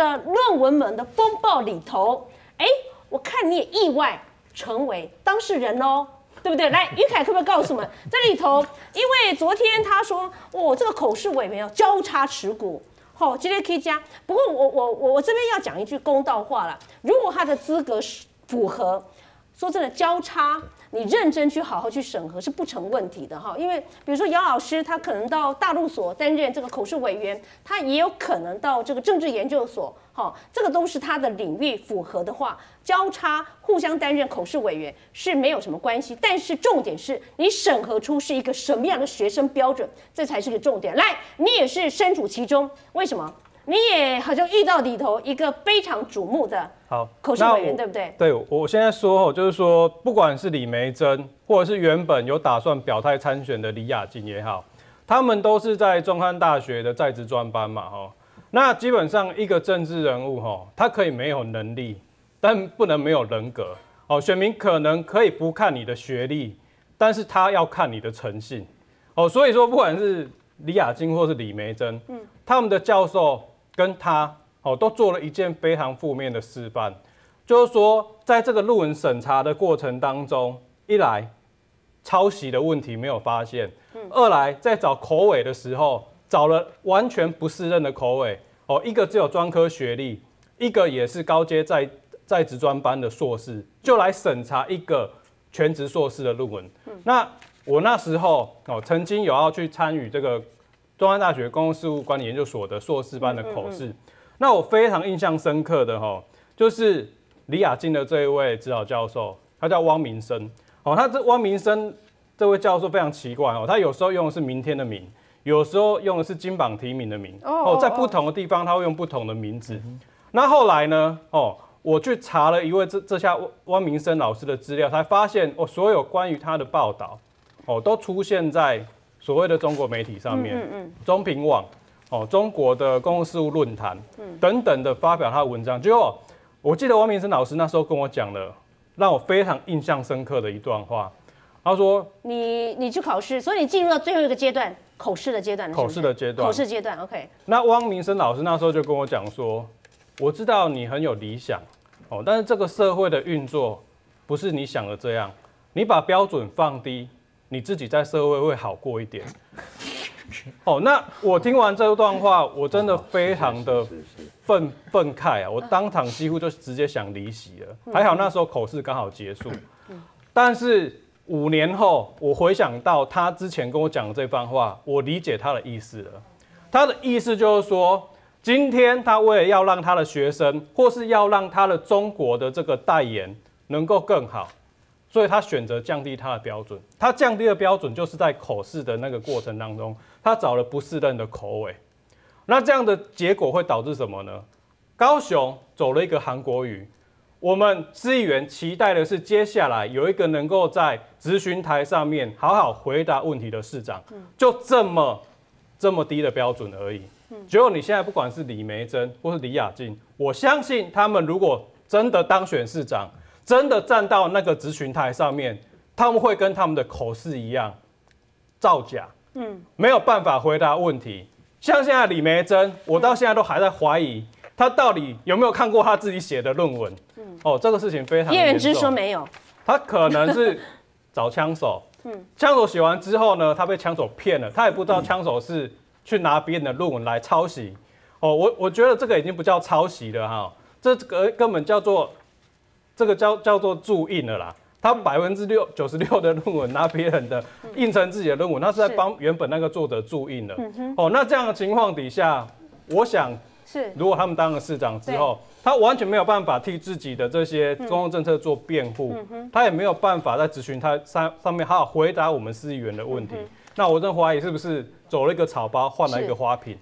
个论文门的风暴里头，哎，我看你也意外成为当事人哦，对不对？来，于凯可不可以告诉我们，在里头，因为昨天他说，哦，这个口试委员交叉持股，好、哦，今天可以加。不过我这边要讲一句公道话啦，如果他的资格符合，说真的交叉。 你认真去好好去审核是不成问题的哈，因为比如说姚老师他可能到大陆所担任这个口试委员，他也有可能到这个政治研究所，哈，这个都是他的领域符合的话，交叉互相担任口试委员是没有什么关系。但是重点是你审核出是一个什么样的学生标准，这才是个重点。来，你也是身处其中，为什么？ 你也好像遇到里头一个非常瞩目的口试委员，对不对？对，我现在说，就是说，不管是李梅珍，或者是原本有打算表态参选的李雅静也好，他们都是在中山大学的在职专班嘛，哈。那基本上一个政治人物，哈，他可以没有能力，但不能没有人格。哦，选民可能可以不看你的学历，但是他要看你的诚信。哦，所以说，不管是李雅静或是李梅珍，他们的教授。 跟他哦，都做了一件非常负面的示范，就是说，在这个论文审查的过程当中，一来抄袭的问题没有发现，二来在找口尾的时候，找了完全不适任的口尾哦，一个只有专科学历，一个也是高阶在职专班的硕士，就来审查一个全职硕士的论文。那我那时候哦，曾经有要去参与这个。 中山大学公共事务管理研究所的硕士班的口试，那我非常印象深刻的哈，就是李雅静的这一位指导教授，他叫汪明生。哦，他这汪明生这位教授非常奇怪哦，他有时候用的是明天的明，有时候用的是金榜题名的名。哦，在不同的地方他会用不同的名字。那后来呢？哦，我去查了一位这下汪明生老师的资料，才发现哦，所有关于他的报道哦，都出现在。 所谓的中国媒体上面，中评网、哦，中国的公共事务论坛等等的发表他的文章。结果我记得王明生老师那时候跟我讲了，让我非常印象深刻的一段话。他说：“你去考试，所以你进入到最后一个阶段，口试的阶段。口试的阶段，口试阶段。OK。那汪明生老师那时候就跟我讲说，我知道你很有理想，哦，但是这个社会的运作不是你想的这样，你把标准放低。” 你自己在社会会好过一点。哦，那我听完这段话，我真的非常的愤慨啊！我当场几乎就直接想离席了。还好那时候口试刚好结束。但是5年后，我回想到他之前跟我讲的这番话，我理解他的意思了。他的意思就是说，今天他为了要让他的学生，或是要让他的中国的这个代言能够更好。 所以他选择降低他的标准，他降低的标准就是在口试的那个过程当中，他找了不适任的口尾，那这样的结果会导致什么呢？高雄走了一个韩国瑜，我们市议员期待的是接下来有一个能够在质询台上面好好回答问题的市长，就这么低的标准而已。结果你现在不管是李梅珍或是李雅静，我相信他们如果真的当选市长。 真的站到那个质询台上面，他们会跟他们的口试一样造假，没有办法回答问题。像现在李梅珍，我到现在都还在怀疑他到底有没有看过他自己写的论文。哦，这个事情非常严重。叶元之说没有，他可能是找枪手，枪手写完之后呢，他被枪手骗了，他也不知道枪手是去拿别人的论文来抄袭。哦，我觉得这个已经不叫抄袭了哈，这个根本叫做。 这个叫做注印了啦，他96%的论文拿别人的印成自己的论文，他是在帮原本那个作者注印了。哦，那这样的情况底下，我想是如果他们当了市长之后，他完全没有办法替自己的这些公共政策做辩护，他也没有办法在质询他上面好好回答我们市议员的问题。那我真怀疑是不是走了一个草包换了一个花瓶。